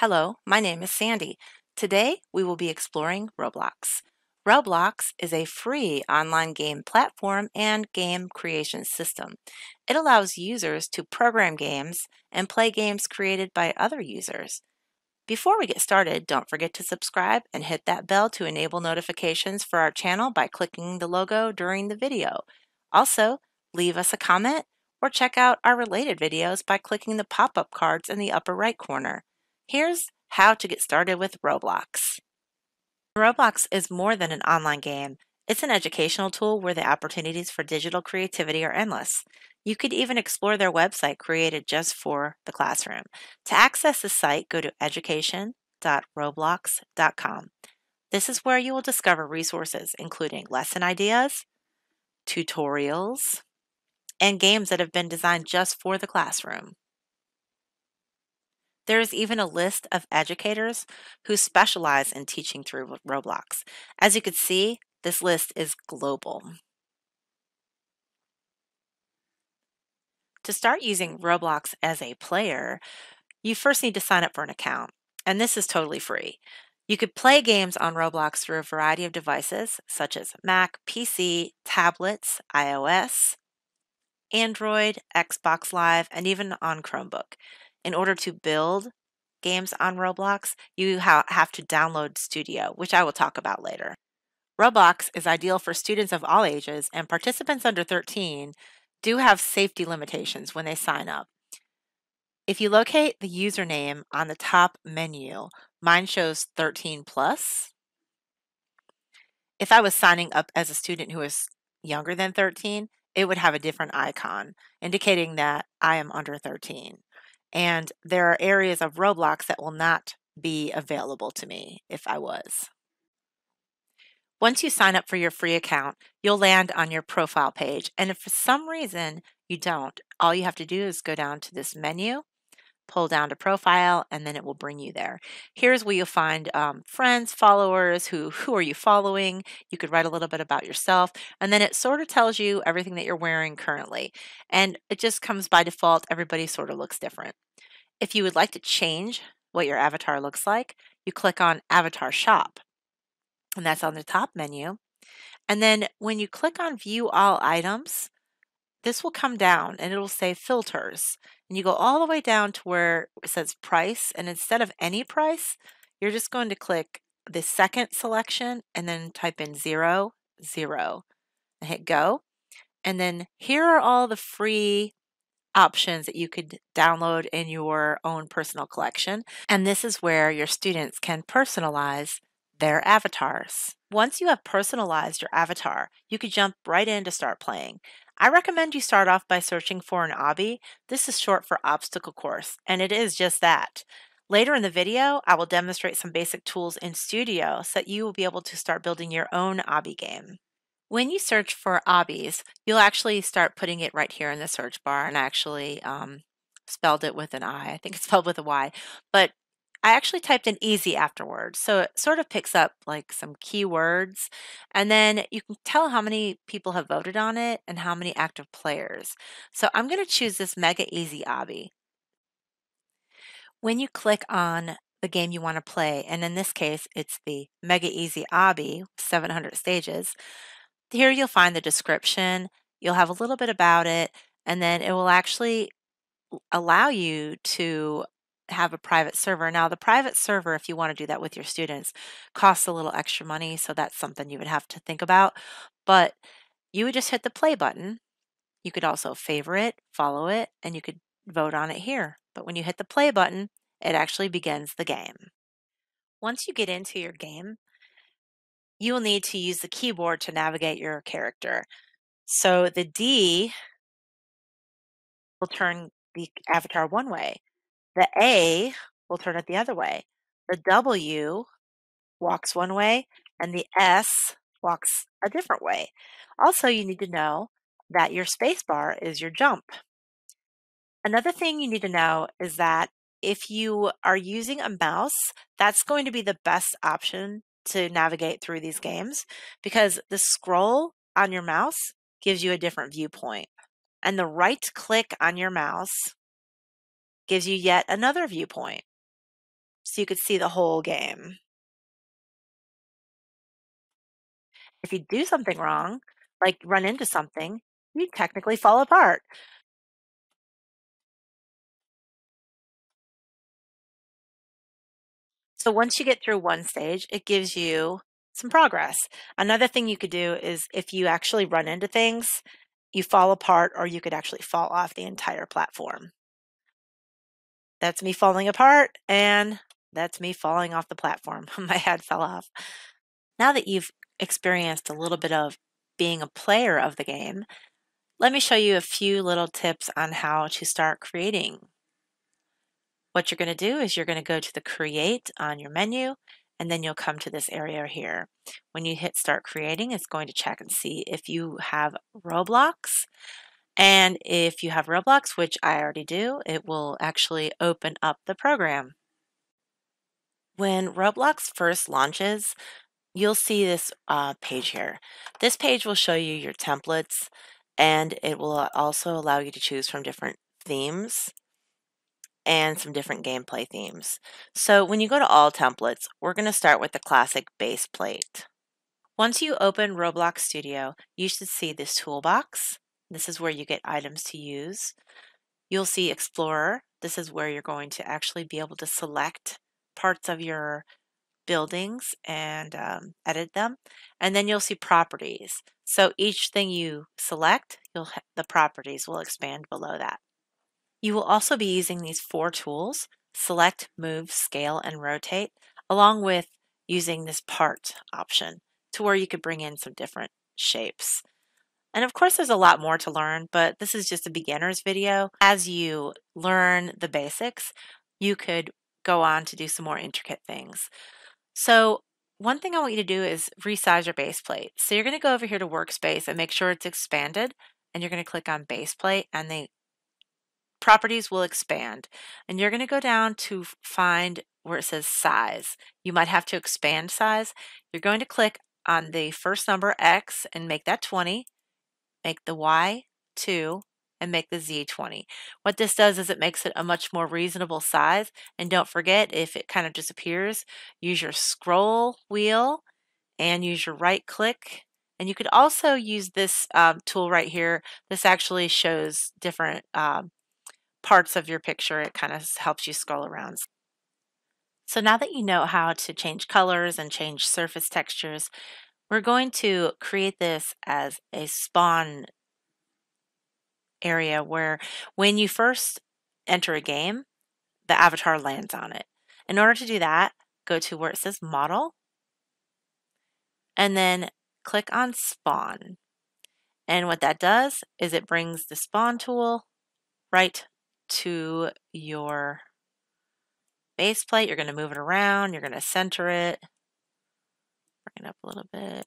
Hello, my name is Sandy. Today we will be exploring Roblox. Roblox is a free online game platform and game creation system. It allows users to program games and play games created by other users. Before we get started, don't forget to subscribe and hit that bell to enable notifications for our channel by clicking the logo during the video. Also, leave us a comment or check out our related videos by clicking the pop-up cards in the upper right corner. Here's how to get started with Roblox. Roblox is more than an online game. It's an educational tool where the opportunities for digital creativity are endless. You could even explore their website created just for the classroom. To access the site, go to education.roblox.com. This is where you will discover resources including lesson ideas, tutorials, and games that have been designed just for the classroom. There is even a list of educators who specialize in teaching through Roblox. As you can see, this list is global. To start using Roblox as a player, you first need to sign up for an account, and this is totally free. You could play games on Roblox through a variety of devices, such as Mac, PC, tablets, iOS, Android, Xbox Live, and even on Chromebook. In order to build games on Roblox, you have to download Studio, which I will talk about later. Roblox is ideal for students of all ages, and participants under 13 do have safety limitations when they sign up. If you locate the username on the top menu, mine shows 13+. If I was signing up as a student who is younger than 13, it would have a different icon indicating that I am under 13. And there are areas of Roblox that will not be available to me if I was. Once you sign up for your free account, you'll land on your profile page. And if for some reason you don't, all you have to do is go down to this menu, pull down to profile, and then it will bring you there. Here's where you'll find friends, followers, who are you following. You could write a little bit about yourself, and then it sort of tells you everything that you're wearing currently. And it just comes by default. Everybody sort of looks different. If you would like to change what your avatar looks like, you click on Avatar Shop, and that's on the top menu. And then when you click on View All Items, this will come down and it'll say filters, and you go all the way down to where it says price, and instead of any price, you're just going to click the second selection and then type in 00 and hit go. And then here are all the free options that you could download in your own personal collection. And this is where your students can personalize their avatars. Once you have personalized your avatar, you could jump right in to start playing. I recommend you start off by searching for an obby. This is short for obstacle course, and it is just that. Later in the video, I will demonstrate some basic tools in Studio so that you will be able to start building your own obby game. When you search for obbies, you'll actually start putting it right here in the search bar, and I actually spelled it with an I. I think it's spelled with a Y, but I actually typed in easy afterwards, so it sort of picks up like some keywords, and then you can tell how many people have voted on it and how many active players. So I'm going to choose this mega easy obby. When you click on the game you want to play, and in this case it's the mega easy obby, 700 stages, here you'll find the description, you'll have a little bit about it, and then it will actually allow you to have a private server. Now the private server, if you want to do that with your students, costs a little extra money, so that's something you would have to think about, but you would just hit the play button. You could also favorite it, follow it, and you could vote on it here, but when you hit the play button, it actually begins the game. Once you get into your game, you will need to use the keyboard to navigate your character. So the D will turn the avatar one way. The A will turn it the other way. The W walks one way, and the S walks a different way. Also, you need to know that your space bar is your jump. Another thing you need to know is that if you are using a mouse, that's going to be the best option to navigate through these games, because the scroll on your mouse gives you a different viewpoint, and the right click on your mouse gives you yet another viewpoint. So so you could see the whole game. If you do something wrong, like run into something, you technically fall apart. So once you get through one stage, it gives you some progress. Another thing you could do is if you actually run into things, you fall apart, or you could actually fall off the entire platform. That's me falling apart, and that's me falling off the platform. My head fell off. Now that you've experienced a little bit of being a player of the game, let me show you a few little tips on how to start creating. What you're going to do is you're going to go to the Create on your menu, and then you'll come to this area here. When you hit Start Creating, it's going to check and see if you have Roblox. And if you have Roblox, which I already do, it will actually open up the program. When Roblox first launches, you'll see this page here. This page will show you your templates, and it will also allow you to choose from different themes and some different gameplay themes. So when you go to all templates, we're going to start with the classic base plate. Once you open Roblox Studio, you should see this toolbox. This is where you get items to use. You'll see Explorer. This is where you're going to actually be able to select parts of your buildings and edit them. And then you'll see Properties. So each thing you select, the properties will expand below that. You will also be using these four tools: select, move, scale, and rotate, along with using this part option to where you could bring in some different shapes. And of course, there's a lot more to learn, but this is just a beginner's video. As you learn the basics, you could go on to do some more intricate things. So one thing I want you to do is resize your base plate. So you're going to go over here to Workspace and make sure it's expanded, and you're going to click on Base Plate, and the properties will expand. And you're going to go down to find where it says size. You might have to expand size. You're going to click on the first number, X, and make that 20. Make the Y 2, and make the Z 20. What this does is it makes it a much more reasonable size. And don't forget, if it kind of disappears, use your scroll wheel and use your right click. And you could also use this tool right here. This actually shows different parts of your picture. It kind of helps you scroll around. So now that you know how to change colors and change surface textures, we're going to create this as a spawn area where when you first enter a game, the avatar lands on it. In order to do that, go to where it says Model, and then click on Spawn. And what that does is it brings the Spawn tool right to your base plate. You're going to move it around. You're going to center it. Bring it up a little bit.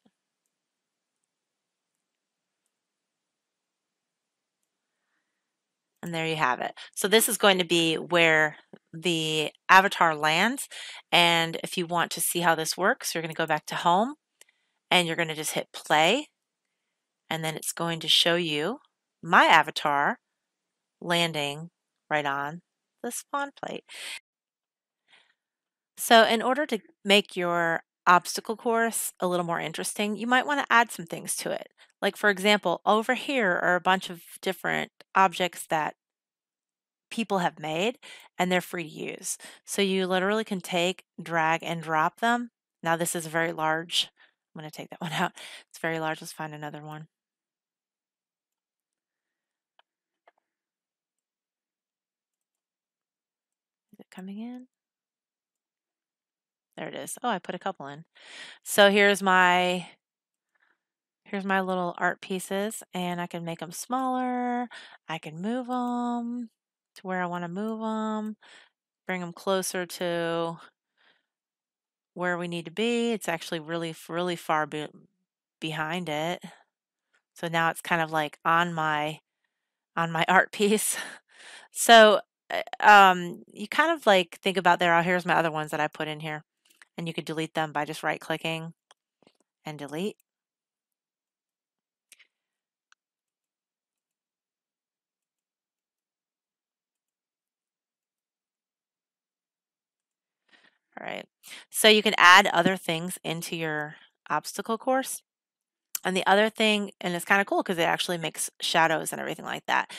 And there you have it. So this is going to be where the avatar lands. And if you want to see how this works, you're going to go back to Home, and you're going to just hit Play. And then it's going to show you my avatar landing right on the spawn plate. So in order to make your obstacle course a little more interesting, you might want to add some things to it. Like, for example, over here are a bunch of different objects that people have made, and they're free to use. So you literally can take, drag, and drop them. Now this is very large. I'm going to take that one out. It's very large. Let's find another one. Is it coming in? There it is. Oh, I put a couple in. So here's my little art pieces, and I can make them smaller. I can move them to where I want to move them, bring them closer to where we need to be. It's actually really, really far behind it. So now it's kind of like on my art piece. So you kind of like think about there. Oh, here's my other ones that I put in here. And you could delete them by just right-clicking and delete. All right. So you can add other things into your obstacle course. And the other thing, and it's kind of cool because it actually makes shadows and everything like that.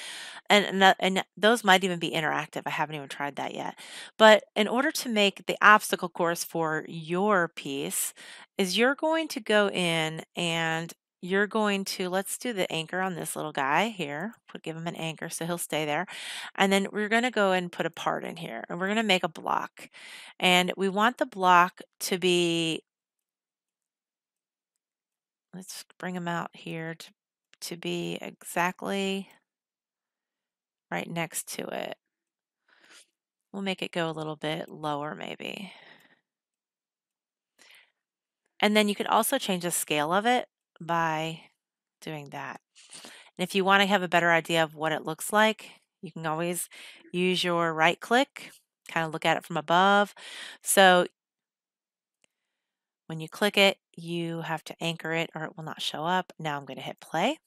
And those might even be interactive. I haven't even tried that yet. But in order to make the obstacle course for your piece is you're going to go in and you're going to, let's do the anchor on this little guy here. Give him an anchor so he'll stay there. And then we're going to go and put a part in here. And we're going to make a block. And we want the block to be, let's bring them out here to be exactly right next to it. We'll make it go a little bit lower maybe. And then you can also change the scale of it by doing that. And if you want to have a better idea of what it looks like, you can always use your right click, kind of look at it from above. So when you click it, you have to anchor it or it will not show up. Now I'm going to hit play.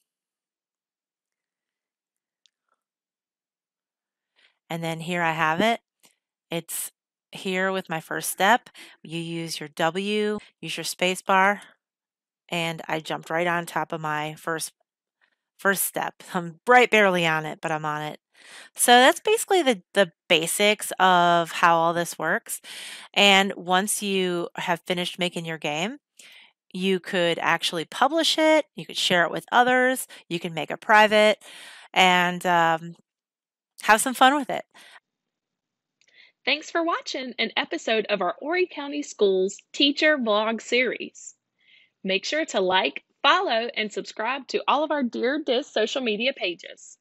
And then here I have it. It's here with my first step. You use your W, use your space bar, and I jumped right on top of my first step. I'm right barely on it, but I'm on it. So that's basically the basics of how all this works. And once you have finished making your game, you could actually publish it. You could share it with others. You can make it private and have some fun with it. Thanks for watching an episode of our Horry County Schools Teacher Vlog Series. Make sure to like, follow, and subscribe to all of our Dear DIS social media pages.